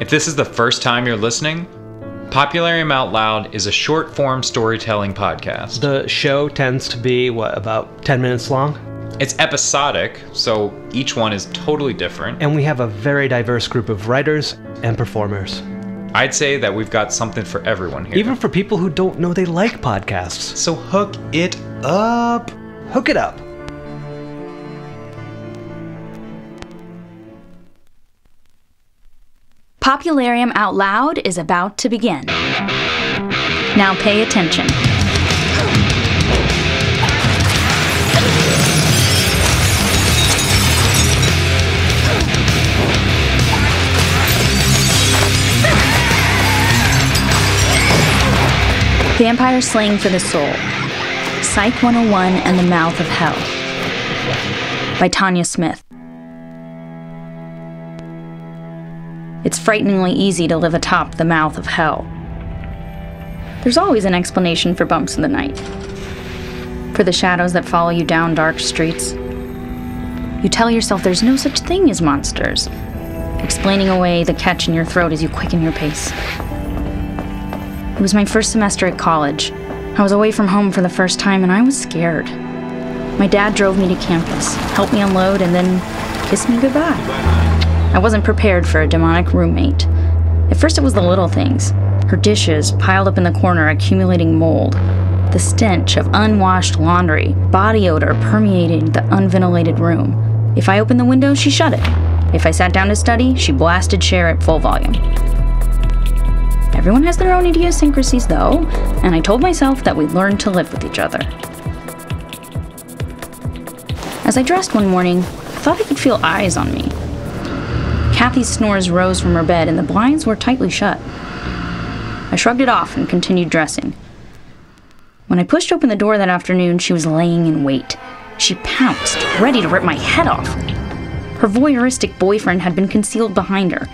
If this is the first time you're listening, Popularium Out Loud is a short-form storytelling podcast. The show tends to be, what, about 10 minutes long? It's episodic, so each one is totally different. And we have a very diverse group of writers and performers. I'd say that we've got something for everyone here. Even for people who don't know they like podcasts. So hook it up. Hook it up. Popularium Out Loud is about to begin. Now pay attention. Vampire Slaying for the Soul, Psych 101 and the Mouth of Hell, by Tanya Smith. It's frighteningly easy to live atop the mouth of hell. There's always an explanation for bumps in the night, for the shadows that follow you down dark streets. You tell yourself there's no such thing as monsters, explaining away the catch in your throat as you quicken your pace. It was my first semester at college. I was away from home for the first time and I was scared. My dad drove me to campus, helped me unload, and then kissed me goodbye. I wasn't prepared for a demonic roommate. At first it was the little things. Her dishes piled up in the corner, accumulating mold. The stench of unwashed laundry, body odor permeated the unventilated room. If I opened the window, she shut it. If I sat down to study, she blasted Cher at full volume. Everyone has their own idiosyncrasies, though, and I told myself that we'd learn to live with each other. As I dressed one morning, I thought I could feel eyes on me. Kathy's snores rose from her bed, and the blinds were tightly shut. I shrugged it off and continued dressing. When I pushed open the door that afternoon, she was laying in wait. She pounced, ready to rip my head off. Her voyeuristic boyfriend had been concealed behind her,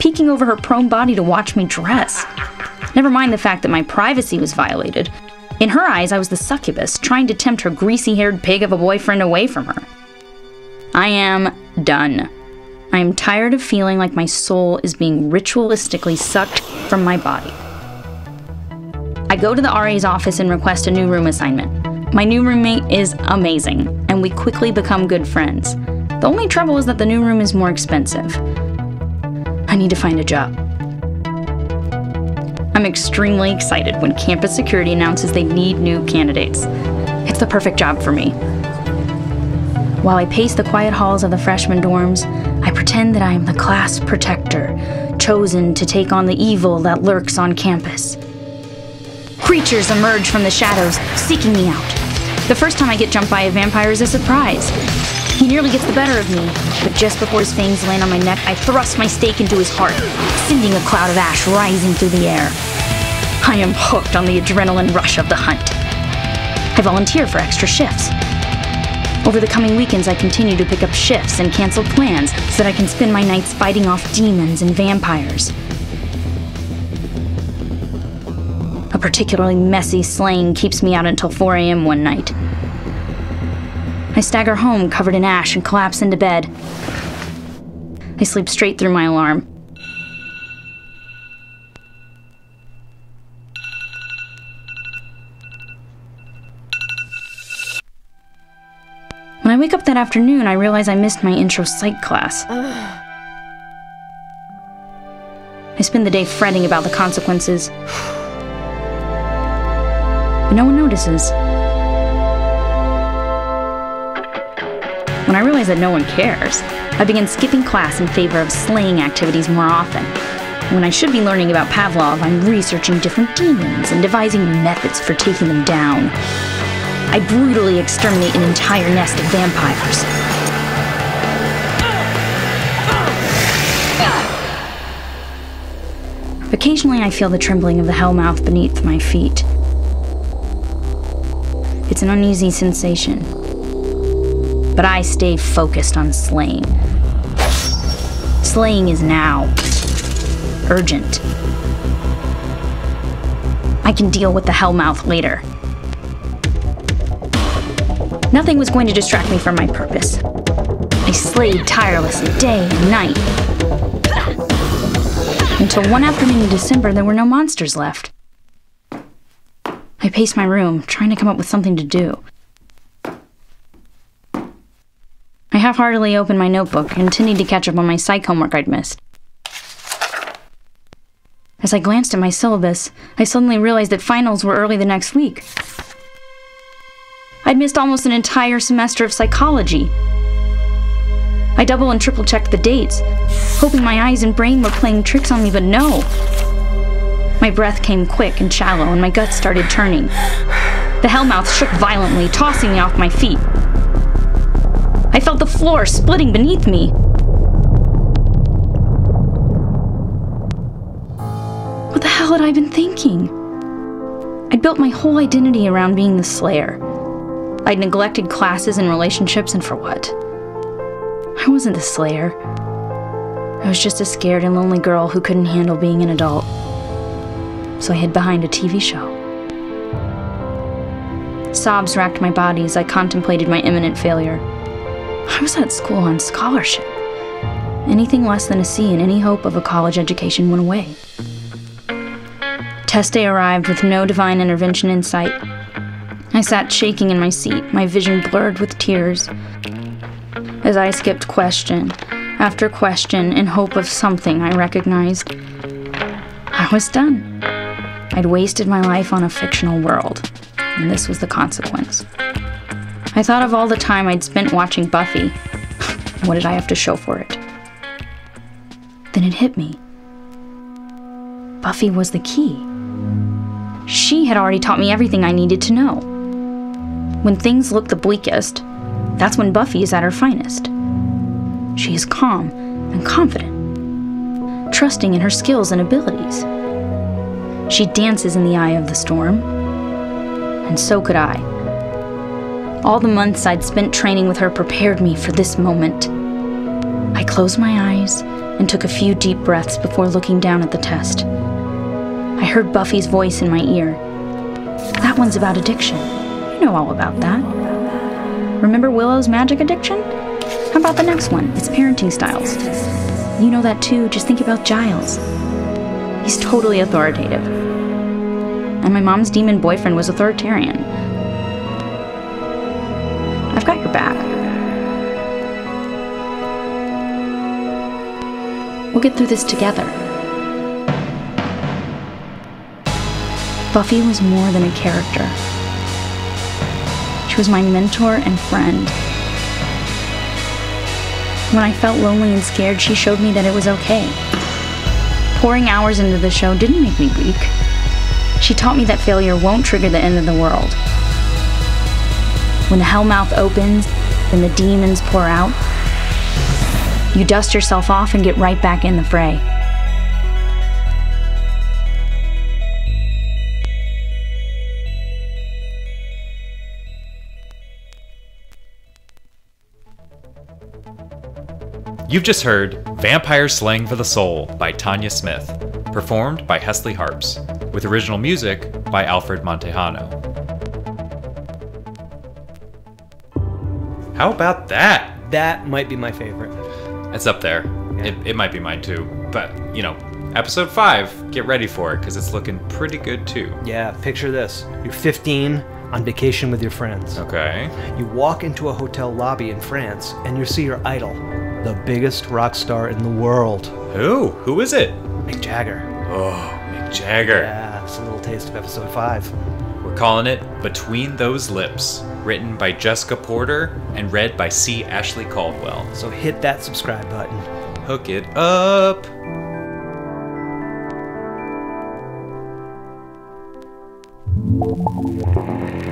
peeking over her prone body to watch me dress. Never mind the fact that my privacy was violated. In her eyes, I was the succubus, trying to tempt her greasy-haired pig of a boyfriend away from her. I am done. I am tired of feeling like my soul is being ritualistically sucked from my body. I go to the RA's office and request a new room assignment. My new roommate is amazing, and we quickly become good friends. The only trouble is that the new room is more expensive. I need to find a job. I'm extremely excited when campus security announces they need new candidates. It's the perfect job for me. While I pace the quiet halls of the freshman dorms, I pretend that I am the class protector, chosen to take on the evil that lurks on campus. Creatures emerge from the shadows, seeking me out. The first time I get jumped by a vampire is a surprise. He nearly gets the better of me, but just before his fangs land on my neck, I thrust my stake into his heart, sending a cloud of ash rising through the air. I am hooked on the adrenaline rush of the hunt. I volunteer for extra shifts. Over the coming weekends, I continue to pick up shifts and cancel plans so that I can spend my nights fighting off demons and vampires. A particularly messy slaying keeps me out until 4 a.m. one night. I stagger home covered in ash and collapse into bed. I sleep straight through my alarm. When I wake up that afternoon, I realize I missed my intro psych class. I spend the day fretting about the consequences, but no one notices. When I realize that no one cares, I begin skipping class in favor of slaying activities more often. When I should be learning about Pavlov, I'm researching different demons and devising new methods for taking them down. I brutally exterminate an entire nest of vampires. Occasionally, I feel the trembling of the Hellmouth beneath my feet. It's an uneasy sensation. But I stay focused on slaying. Slaying is now. Urgent. I can deal with the Hellmouth later. Nothing was going to distract me from my purpose. I slayed tirelessly day and night. Until one afternoon in December, there were no monsters left. I paced my room, trying to come up with something to do. I half-heartedly opened my notebook, intending to catch up on my psych homework I'd missed. As I glanced at my syllabus, I suddenly realized that finals were early the next week. I'd missed almost an entire semester of psychology. I double and triple-checked the dates, hoping my eyes and brain were playing tricks on me, but no. My breath came quick and shallow, and my guts started turning. The Hellmouth shook violently, tossing me off my feet. I felt the floor splitting beneath me. What the hell had I been thinking? I'd built my whole identity around being the Slayer. I'd neglected classes and relationships, and for what? I wasn't the Slayer. I was just a scared and lonely girl who couldn't handle being an adult. So I hid behind a TV show. Sobs racked my body as I contemplated my imminent failure. I was at school on scholarship. Anything less than a C and any hope of a college education went away. Test day arrived with no divine intervention in sight. I sat shaking in my seat, my vision blurred with tears, as I skipped question after question in hope of something I recognized. I was done. I'd wasted my life on a fictional world, and this was the consequence. I thought of all the time I'd spent watching Buffy. What did I have to show for it? Then it hit me. Buffy was the key. She had already taught me everything I needed to know. When things look the bleakest, that's when Buffy is at her finest. She is calm and confident, trusting in her skills and abilities. She dances in the eye of the storm, and so could I. All the months I'd spent training with her prepared me for this moment. I closed my eyes and took a few deep breaths before looking down at the test. I heard Buffy's voice in my ear. That one's about addiction. You know all about that. Remember Willow's magic addiction? How about the next one? It's parenting styles. You know that too, just think about Giles. He's totally authoritative. And my mom's demon boyfriend was authoritarian. I've got your back. We'll get through this together. Buffy was more than a character. She was my mentor and friend. When I felt lonely and scared, she showed me that it was okay. Pouring hours into the show didn't make me weak. She taught me that failure won't trigger the end of the world. When the Hellmouth opens, then the demons pour out. You dust yourself off and get right back in the fray. You've just heard Vampire Slaying for the Soul by Tanya Smith, performed by Hesley Harps, with original music by Alfred Montejano. How about that? That might be my favorite. It's up there. Yeah. It might be mine too. But, you know, episode 5, get ready for it, because it's looking pretty good too. Yeah, picture this. You're 15, on vacation with your friends. Okay. You walk into a hotel lobby in France, and you see your idol, the biggest rock star in the world. Who? Who is it? Mick Jagger. Oh, Mick Jagger. Yeah, it's a little taste of episode 5. We're calling it Between Those Lips, written by Jessica Porter and read by C. Ashley Caldwell. So hit that subscribe button. Hook it up.